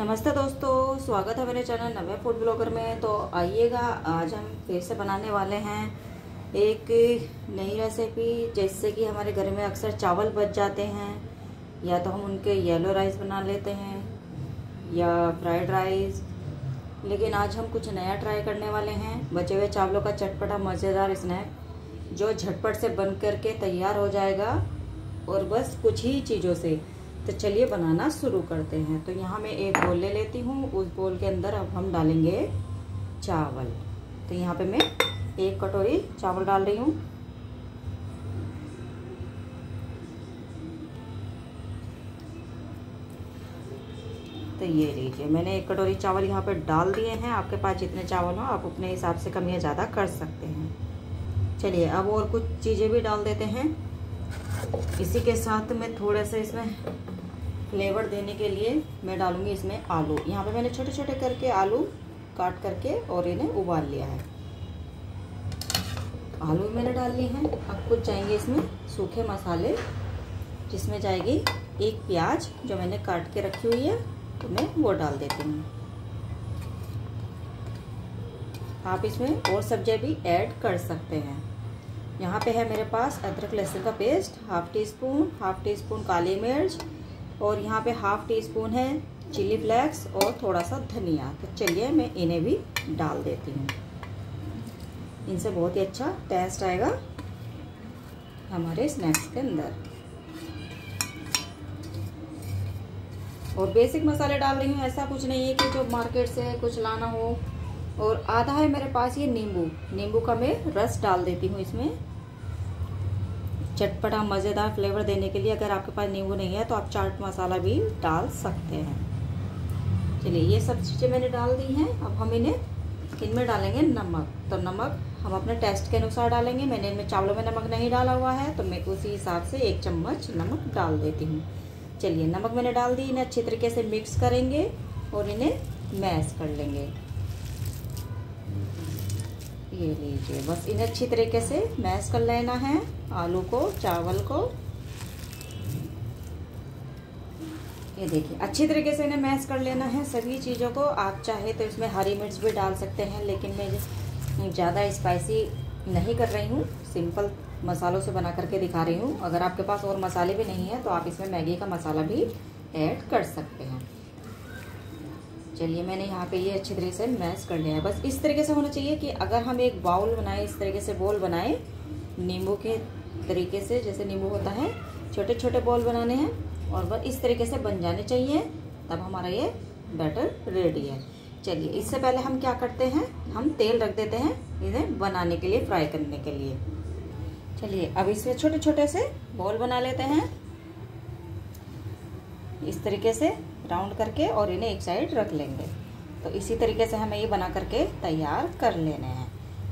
नमस्ते दोस्तों, स्वागत है मेरे चैनल नव्या फूड ब्लॉगर में। तो आइएगा, आज हम फिर से बनाने वाले हैं एक नई रेसिपी। जैसे कि हमारे घर में अक्सर चावल बच जाते हैं, या तो हम उनके येलो राइस बना लेते हैं या फ्राइड राइस, लेकिन आज हम कुछ नया ट्राई करने वाले हैं। बचे हुए चावलों का चटपटा मज़ेदार स्नैक जो झटपट से बन करके तैयार हो जाएगा, और बस कुछ ही चीज़ों से। तो चलिए बनाना शुरू करते हैं। तो यहाँ मैं एक बोल ले लेती हूँ, उस बोल के अंदर अब हम डालेंगे चावल। तो यहाँ पे मैं एक कटोरी चावल डाल रही हूँ। तो ये लीजिए, मैंने एक कटोरी चावल यहाँ पे डाल दिए हैं। आपके पास जितने चावल हो आप अपने हिसाब से कम या ज़्यादा कर सकते हैं। चलिए अब और कुछ चीज़ें भी डाल देते हैं। इसी के साथ मैं थोड़ा सा इसमें फ्लेवर देने के लिए मैं डालूंगी इसमें आलू। यहाँ पे मैंने छोटे छोटे करके आलू काट करके और इन्हें उबाल लिया है। आलू मैंने डाल लिए हैं। अब कुछ जाएंगे इसमें सूखे मसाले, जिसमें जाएगी एक प्याज जो मैंने काट के रखी हुई है, तो मैं वो डाल देती हूँ। आप इसमें और सब्जियाँ भी ऐड कर सकते हैं। यहाँ पे है मेरे पास अदरक लहसुन का पेस्ट हाफ टी स्पून काली मिर्च, और यहाँ पे हाफ टी स्पून है चिली फ्लेक्स और थोड़ा सा धनिया। तो चलिए मैं इन्हें भी डाल देती हूँ। इनसे बहुत ही अच्छा टेस्ट आएगा हमारे स्नैक्स के अंदर। और बेसिक मसाले डाल रही हूँ, ऐसा कुछ नहीं है कि जो मार्केट से कुछ लाना हो। और आधा है मेरे पास ये नींबू का मैं रस डाल देती हूँ इसमें, चटपटा मज़ेदार फ्लेवर देने के लिए। अगर आपके पास नींबू नहीं है तो आप चाट मसाला भी डाल सकते हैं। चलिए, ये सब चीज़ें मैंने डाल दी हैं। अब हम इनमें डालेंगे नमक। तो नमक हम अपने टेस्ट के अनुसार डालेंगे। मैंने इनमें चावलों में नमक नहीं डाला हुआ है, तो मैं उसी हिसाब से एक चम्मच नमक डाल देती हूँ। चलिए, नमक मैंने डाल दी। इन्हें अच्छी तरीके से मिक्स करेंगे और इन्हें मैश कर लेंगे। ये लीजिए, बस इन्हें अच्छी तरीके से मैश कर लेना है, आलू को, चावल को। ये देखिए, अच्छी तरीके से इन्हें मैश कर लेना है सभी चीज़ों को। आप चाहे तो इसमें हरी मिर्च भी डाल सकते हैं, लेकिन मैं ज़्यादा स्पाइसी नहीं कर रही हूँ, सिंपल मसालों से बना करके दिखा रही हूँ। अगर आपके पास और मसाले भी नहीं है तो आप इसमें मैगी का मसाला भी ऐड कर सकते हैं। चलिए, मैंने यहाँ पे ये अच्छी तरीके से मैश कर लिया है। बस इस तरीके से होना चाहिए कि अगर हम एक बाउल बनाएं, इस तरीके से बॉल बनाएं, नींबू के तरीके से, जैसे नींबू होता है, छोटे छोटे बॉल बनाने हैं, और बस इस तरीके से बन जाने चाहिए। तब हमारा ये बैटर रेडी है। चलिए, इससे पहले हम क्या करते हैं, हम तेल रख देते हैं इन्हें बनाने के लिए, फ्राई करने के लिए। चलिए, अब इसमें छोटे छोटे से बॉल बना लेते हैं इस तरीके से, राउंड करके, और इन्हें एक साइड रख लेंगे। तो इसी तरीके से हमें ये बना करके तैयार कर लेने हैं।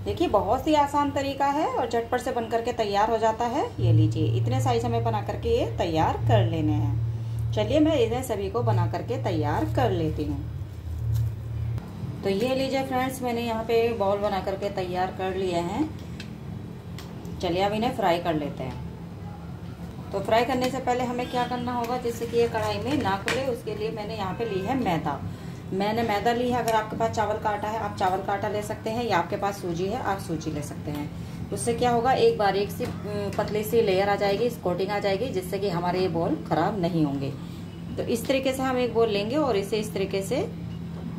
देखिए, बहुत ही आसान तरीका है और झटपट से बन करके तैयार हो जाता है। ये लीजिए, इतने साइज हमें बना करके ये तैयार कर लेने हैं। चलिए, मैं इन्हें सभी को बना करके तैयार कर लेती हूँ। तो ये लीजिए फ्रेंड्स, मैंने यहाँ पे बॉल बना करके तैयार कर लिए हैं। चलिए, अब इन्हें फ्राई कर लेते हैं। तो फ्राई करने से पहले हमें क्या करना होगा, जैसे कि ये कढ़ाई में ना खुले, उसके लिए मैंने यहाँ पे ली है मैदा। मैंने मैदा ली है। अगर आपके पास चावल का आटा है आप चावल का आटा ले सकते हैं, या आपके पास सूजी है आप सूजी ले सकते हैं। उससे क्या होगा, एक बारीक सी पतली सी लेयर आ जाएगी, कोटिंग आ जाएगी, जिससे कि हमारे ये बॉल खराब नहीं होंगे। तो इस तरीके से हम एक बॉल लेंगे और इसे इस तरीके से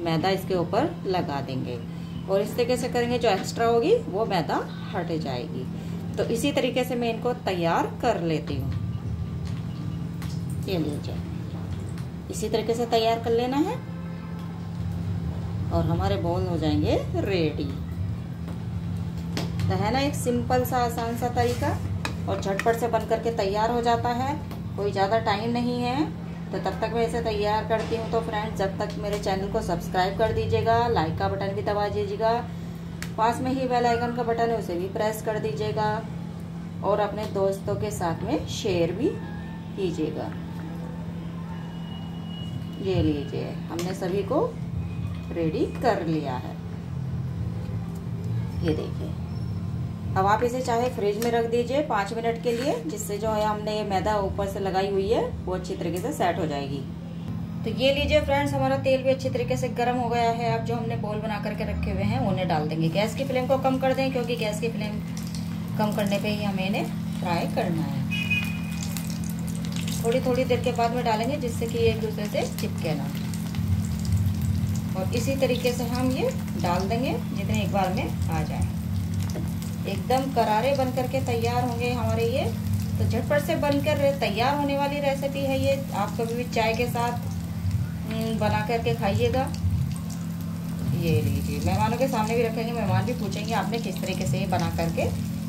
मैदा इसके ऊपर लगा देंगे, और इस तरीके से करेंगे, जो एक्स्ट्रा होगी वो मैदा हट जाएगी। तो इसी तरीके से मैं इनको तैयार कर लेती हूँ। ये लीजिए, इसी तरीके से तैयार कर लेना है, और हमारे बॉल हो जाएंगे रेडी। तो है ना एक सिंपल सा आसान सा तरीका, और झटपट से बन करके तैयार हो जाता है, कोई ज़्यादा टाइम नहीं है। तो तब तक मैं इसे तैयार करती हूँ। तो फ्रेंड्स, जब तक मेरे चैनल को सब्सक्राइब कर दीजिएगा, लाइक का बटन भी दबा दीजिएगा, पास में ही बेल आइकन का बटन है उसे भी प्रेस कर दीजिएगा, और अपने दोस्तों के साथ में शेयर भी कीजिएगा। ये लीजिए, हमने सभी को रेडी कर लिया है। ये देखिए, अब आप इसे चाहे फ्रिज में रख दीजिए 5 मिनट के लिए, जिससे जो है हमने ये मैदा ऊपर से लगाई हुई है वो अच्छी तरीके से सेट हो जाएगी। तो ये लीजिए फ्रेंड्स, हमारा तेल भी अच्छी तरीके से गर्म हो गया है। अब जो हमने बॉल बना करके रखे हुए हैं उन्हें डाल देंगे। गैस की फ्लेम को कम कर दें, क्योंकि गैस की फ्लेम कम करने पे ही हमें इन्हें फ्राई करना है। थोड़ी थोड़ी देर के बाद में डालेंगे, जिससे कि एक दूसरे से चिपके ना। और इसी तरीके से हम ये डाल देंगे जितने एक बार में आ जाए। एकदम करारे बन करके तैयार होंगे हमारे ये। तो झटपट से बनकर तैयार होने वाली रेसिपी है ये। आप कभी भी चाय के साथ बना करके खाइएगा। ये लीजिए, मेहमानों के सामने भी रखेंगे, मेहमान भी पूछेंगे आपने किस तरीके से ये बना करके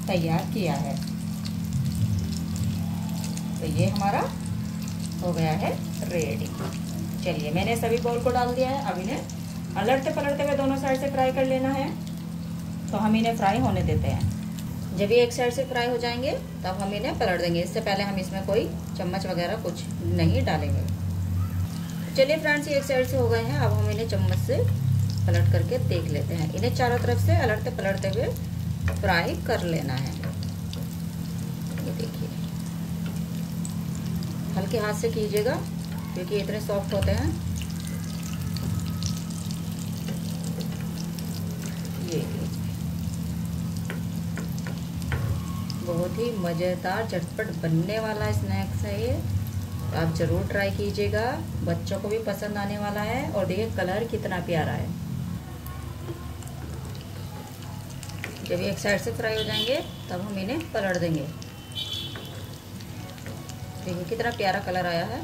तैयार किया है। तो ये हमारा हो गया है रेडी। चलिए, मैंने सभी बॉल को डाल दिया है। अब इन्हें अलटते पलटते हुए दोनों साइड से फ्राई कर लेना है। तो हम इन्हें फ्राई होने देते हैं। जब ये एक साइड से फ्राई हो जाएंगे तब हम इन्हें पलट देंगे। इससे पहले हम इसमें कोई चम्मच वगैरह कुछ नहीं डालेंगे। चलिए फ्रेंड्स, ये एक साइड से हो गए हैं। अब हम इन्हें चम्मच से पलट करके देख लेते हैं। इन्हें चारों तरफ से पलटते पलटते हुए फ्राई कर लेना है। ये देखिए, हल्के हाथ से कीजिएगा क्योंकि इतने सॉफ्ट होते हैं। ये बहुत ही मज़ेदार झटपट बनने वाला स्नैक्स है ये। आप ज़रूर ट्राई कीजिएगा, बच्चों को भी पसंद आने वाला है। और देखिए कलर कितना प्यारा है। जब एक साइड से फ्राई हो जाएंगे तब हम इन्हें पलट देंगे। देखिए कितना प्यारा कलर आया है।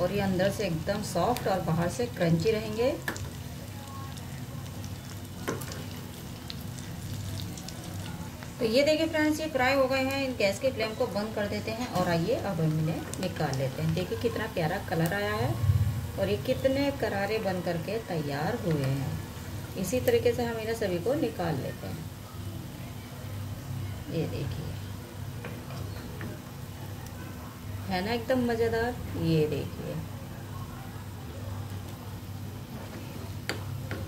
और ये अंदर से एकदम सॉफ्ट और बाहर से क्रंची रहेंगे। तो ये देखिए फ्रेंड्स, ये फ्राई हो गए हैं। इन गैस की फ्लेम को बंद कर देते हैं। और आइए अब हम इन्हें निकाल लेते हैं। देखिए कितना प्यारा कलर आया है और ये कितने करारे बन करके तैयार हुए हैं। इसी तरीके से हम इन्हें सभी को निकाल लेते हैं। ये देखिए, है ना एकदम मज़ेदार। ये देखिए,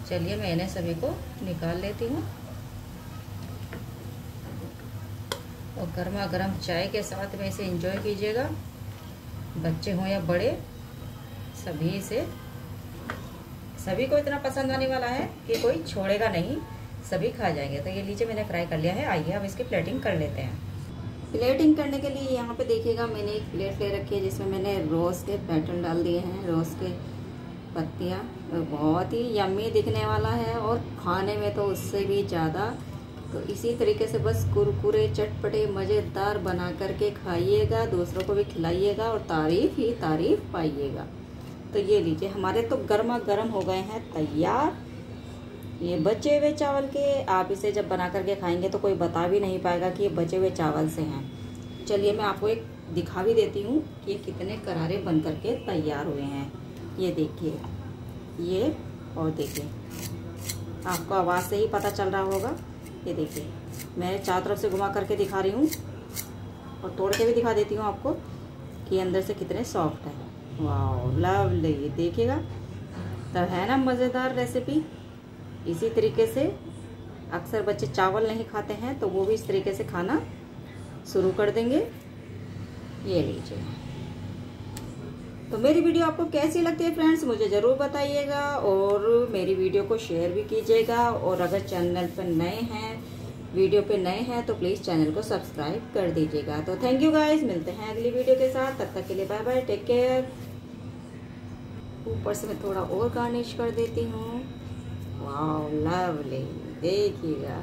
चलिए मैं इन्हें सभी को निकाल लेती हूँ। और गर्मा गर्म चाय के साथ में इसे एंजॉय कीजिएगा। बच्चे हों या बड़े, सभी को इतना पसंद आने वाला है कि कोई छोड़ेगा नहीं, सभी खा जाएंगे। तो ये लीजिए, मैंने फ्राई कर लिया है। आइए अब इसकी प्लेटिंग कर लेते हैं। प्लेटिंग करने के लिए यहाँ पे देखिएगा, मैंने एक प्लेट ले रखी है जिसमें मैंने रोज़ के पैटर्न डाल दिए हैं, रोज़ के पत्तियाँ। बहुत ही यम्मी दिखने वाला है और खाने में तो उससे भी ज़्यादा। तो इसी तरीके से बस कुरकुरे चटपटे मज़ेदार बना करके खाइएगा, दूसरों को भी खिलाइएगा और तारीफ़ ही तारीफ़ पाइएगा। तो ये लीजिए, हमारे तो गर्मा गर्म हो गए हैं तैयार ये बचे हुए चावल के। आप इसे जब बना करके खाएंगे तो कोई बता भी नहीं पाएगा कि ये बचे हुए चावल से हैं। चलिए मैं आपको एक दिखा भी देती हूँ कि ये कितने करारे बन करके तैयार हुए हैं। ये देखिए, ये, और देखिए, आपको आवाज़ से ही पता चल रहा होगा। ये देखिए, मैं चारों तरफ से घुमा करके दिखा रही हूँ और तोड़ के भी दिखा देती हूँ आपको कि अंदर से कितने सॉफ्ट है। वाह, लवली। ये देखिएगा, तो है ना मज़ेदार रेसिपी। इसी तरीके से अक्सर बच्चे चावल नहीं खाते हैं तो वो भी इस तरीके से खाना शुरू कर देंगे। ये लीजिए, तो मेरी वीडियो आपको कैसी लगती है फ्रेंड्स, मुझे ज़रूर बताइएगा। और मेरी वीडियो को शेयर भी कीजिएगा। और अगर चैनल पर नए हैं, वीडियो पे नए हैं, तो प्लीज़ चैनल को सब्सक्राइब कर दीजिएगा। तो थैंक यू गाइस, मिलते हैं अगली वीडियो के साथ। तब तक के लिए बाय बाय, टेक केयर। ऊपर से मैं थोड़ा और गार्निश कर देती हूँ। वाह, लवली। देखिएगा।